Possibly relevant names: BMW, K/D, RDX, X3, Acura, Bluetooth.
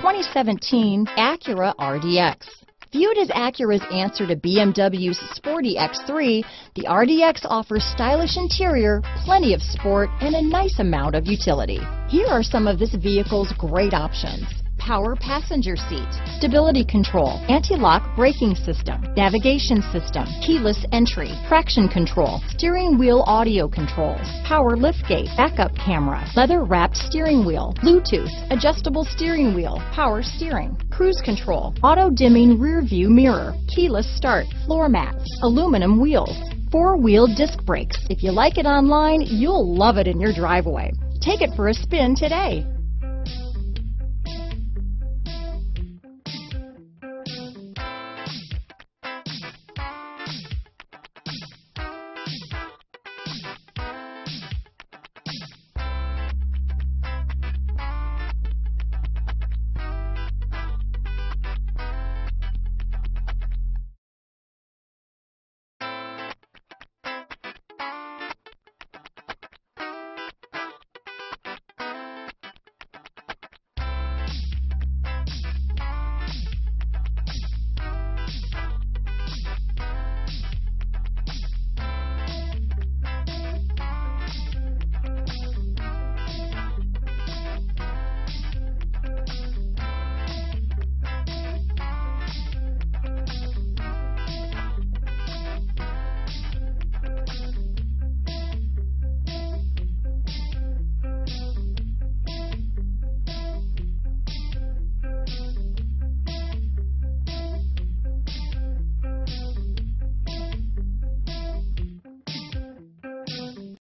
2017 Acura RDX. Viewed as Acura's answer to BMW's sporty X3, the RDX offers stylish interior, plenty of sport, and a nice amount of utility. Here are some of this vehicle's great options: power passenger seat, stability control, anti-lock braking system, navigation system, keyless entry, traction control, steering wheel audio controls, power liftgate, backup camera, leather-wrapped steering wheel, Bluetooth, adjustable steering wheel, power steering, cruise control, auto-dimming rear-view mirror, keyless start, floor mats, aluminum wheels, four-wheel disc brakes. If you like it online, you'll love it in your driveway. Take it for a spin today.